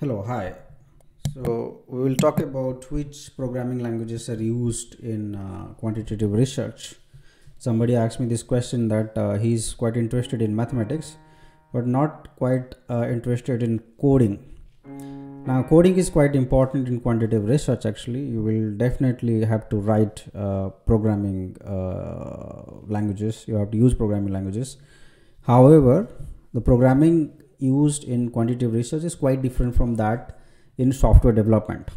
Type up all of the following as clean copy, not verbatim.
Hello, hi. So we will talk about which programming languages are used in quantitative research. Somebody asked me this question that he's quite interested in mathematics, but not quite interested in coding. Now coding is quite important in quantitative research actually. You will definitely have to write programming languages. You have to use programming languages. However, the programming used in quantitative research is quite different from that in software development.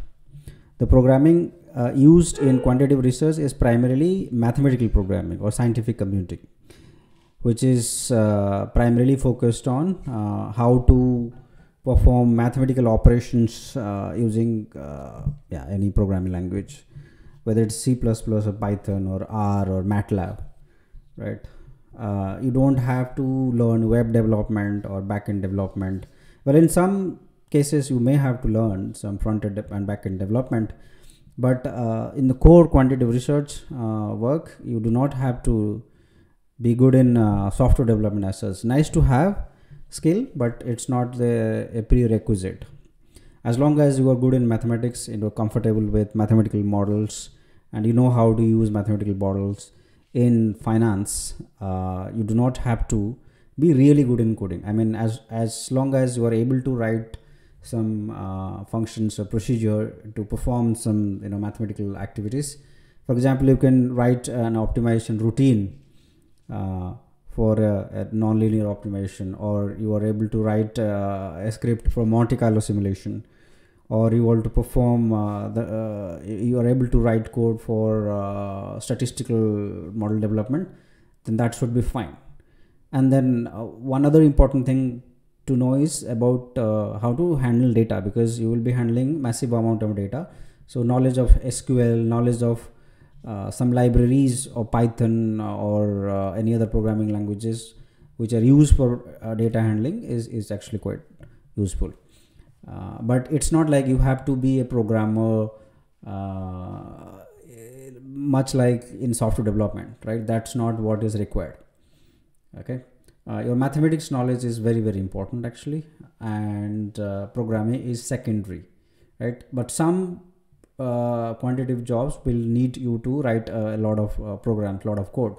The programming used in quantitative research is primarily mathematical programming or scientific computing, which is primarily focused on how to perform mathematical operations using any programming language, whether it's C++ or Python or R or Matlab, right? You don't have to learn web development or backend development. Well, in some cases you may have to learn some front-end and backend development, but in the core quantitative research work, you do not have to be good in software development as such. Nice to have skill, but it's not a prerequisite. As long as you are good in mathematics and you're comfortable with mathematical models and you know how to use mathematical models in finance, you do not have to be really good in coding. I mean, as long as you are able to write some functions or procedure to perform some mathematical activities. For example, you can write an optimization routine for a nonlinear optimization, or you are able to write a script for Monte Carlo simulation, or you want to perform you are able to write code for statistical model development, then that should be fine. And then one other important thing to know is about how to handle data, because you will be handling massive amount of data. So knowledge of SQL, knowledge of some libraries or Python or any other programming languages which are used for data handling is actually quite useful. But it's not like you have to be a programmer, much like in software development, right? That's not what is required. Okay. Your mathematics knowledge is very, very important actually. And programming is secondary, right? But some quantitative jobs will need you to write a lot of programs, a lot of code.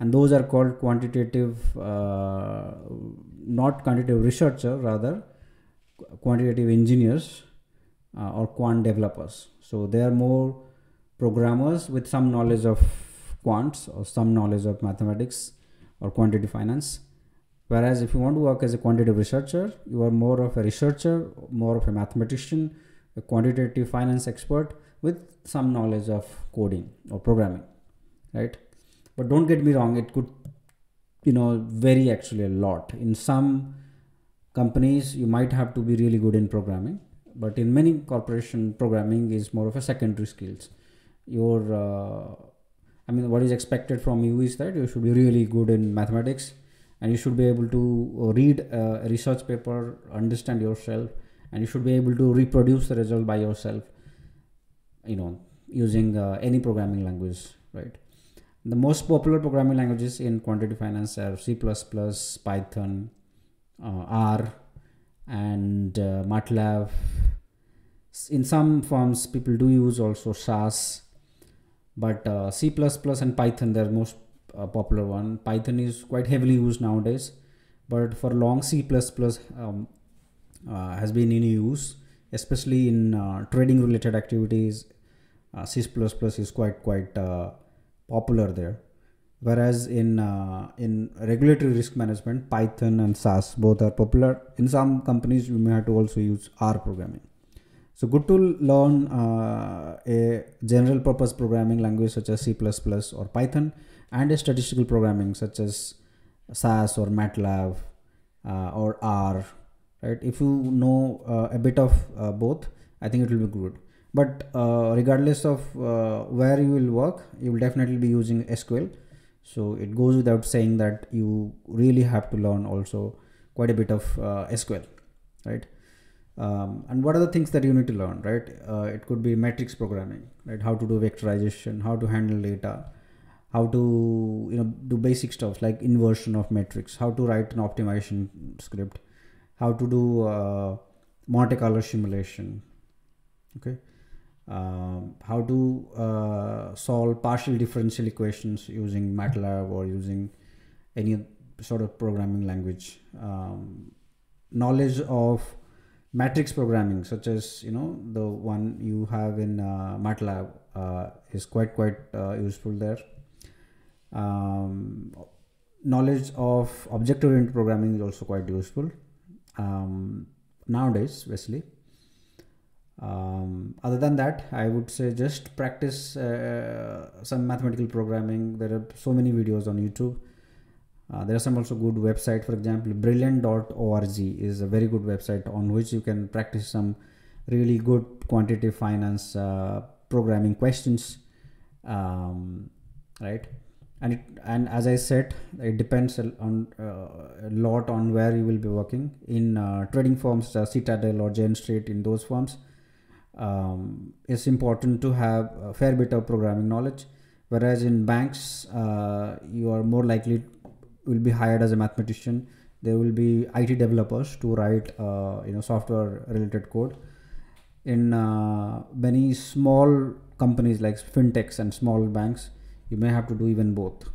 And those are called quantitative, not quantitative researcher, rather quantitative engineers or quant developers. So they are more programmers with some knowledge of quants or some knowledge of mathematics or quantitative finance. Whereas if you want to work as a quantitative researcher, you are more of a researcher, more of a mathematician, a quantitative finance expert with some knowledge of coding or programming, right? But don't get me wrong, it could, vary actually a lot. In some companies, you might have to be really good in programming, but in many corporations, programming is more of a secondary skills. Your, what is expected from you is that you should be really good in mathematics and you should be able to read a research paper, understand yourself, and you should be able to reproduce the result by yourself, using any programming language, right? The most popular programming languages in quantitative finance are C++, Python, R and Matlab. In some firms people do use also SAS, but C++ and Python, they're most popular one. Python is quite heavily used nowadays, but for long C++ has been in use, especially in trading related activities. C++ is quite popular there. Whereas in regulatory risk management, Python and SAS both are popular. In some companies, you may have to also use R programming. So good to learn a general purpose programming language such as C++ or Python, and a statistical programming such as SAS or MATLAB or R, right? If you know a bit of both, I think it will be good. But regardless of where you will work, you will definitely be using SQL. So it goes without saying that you really have to learn also quite a bit of SQL, right? And what are the things that you need to learn, right? It could be matrix programming, right? How to do vectorization, how to handle data, how to do basic stuff like inversion of matrix, how to write an optimization script, how to do Monte Carlo simulation, okay? How to solve partial differential equations using Matlab or using any sort of programming language. Knowledge of matrix programming, such as, you know, the one you have in Matlab is quite useful there. Knowledge of object-oriented programming is also quite useful nowadays, basically. Other than that, I would say just practice some mathematical programming. There are so many videos on YouTube. There are some also good website, for example, brilliant.org is a very good website on which you can practice some really good quantitative finance programming questions, right? And as I said, it depends on a lot on where you will be working. In trading firms, Citadel or Jane Street, in those firms, it's important to have a fair bit of programming knowledge. Whereas in banks, you are more likely will be hired as a mathematician. There will be IT developers to write you know, software related code. In many small companies like fintechs and small banks, you may have to do even both,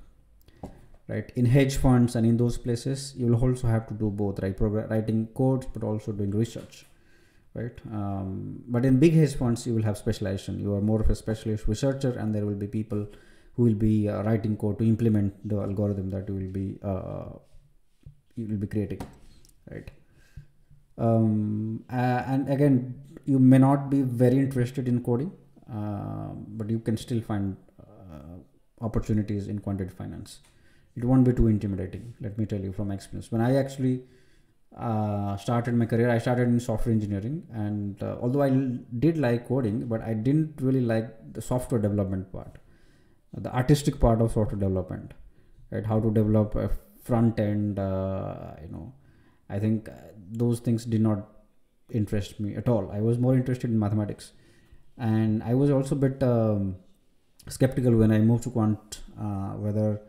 right? In hedge funds and in those places, you will also have to do both, right? Writing codes, but also doing research, right? But in big hedge funds, you will have specialization. You are more of a specialist researcher, and there will be people who will be writing code to implement the algorithm that you will be creating, right? And again, you may not be very interested in coding, but you can still find opportunities in quantitative finance. It won't be too intimidating, let me tell you from experience. When I actually started my career, I started in software engineering, and although I did like coding, but I didn't really like the software development part, the artistic part of software development, right? How to develop a front end, you know, I think those things did not interest me at all. I was more interested in mathematics, and I was also a bit skeptical when I moved to quant, whether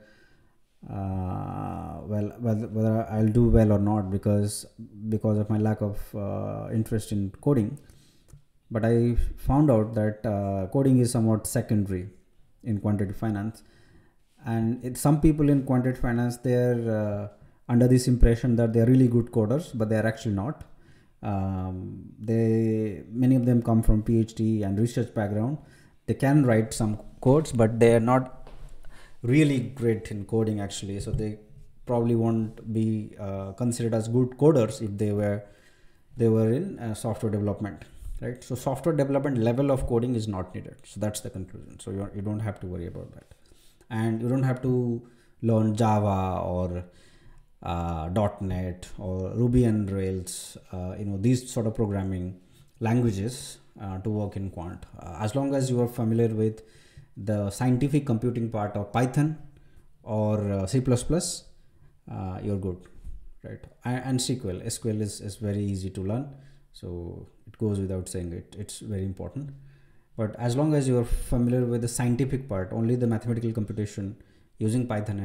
I'll do well or not, because of my lack of interest in coding. But I found out that coding is somewhat secondary in quantitative finance, and some people in quantitative finance, they're under this impression that they're really good coders, but they're actually not. Many of them come from PhD and research background. They can write some codes, but they are not really great in coding actually. So they probably won't be considered as good coders if they were in software development, right? So software development level of coding is not needed. So that's the conclusion. So you don't have to worry about that, and you don't have to learn Java or .NET or Ruby and Rails, you know, these sort of programming languages to work in quant. As long as you are familiar with the scientific computing part of Python or C++, you're good, right? And SQL. SQL is very easy to learn, so it goes without saying it's very important. But as long as you are familiar with the scientific part, only the mathematical computation using Python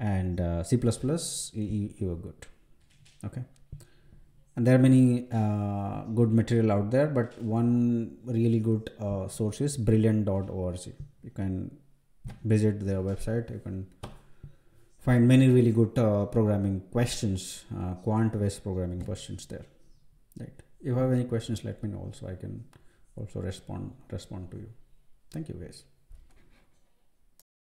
and C++, you are good, okay? And there are many good material out there, but one really good source is brilliant.org. You can visit their website. You can find many really good programming questions, quant-based programming questions there, right? If you have any questions, let me know. Also, I can also respond to you. Thank you, guys.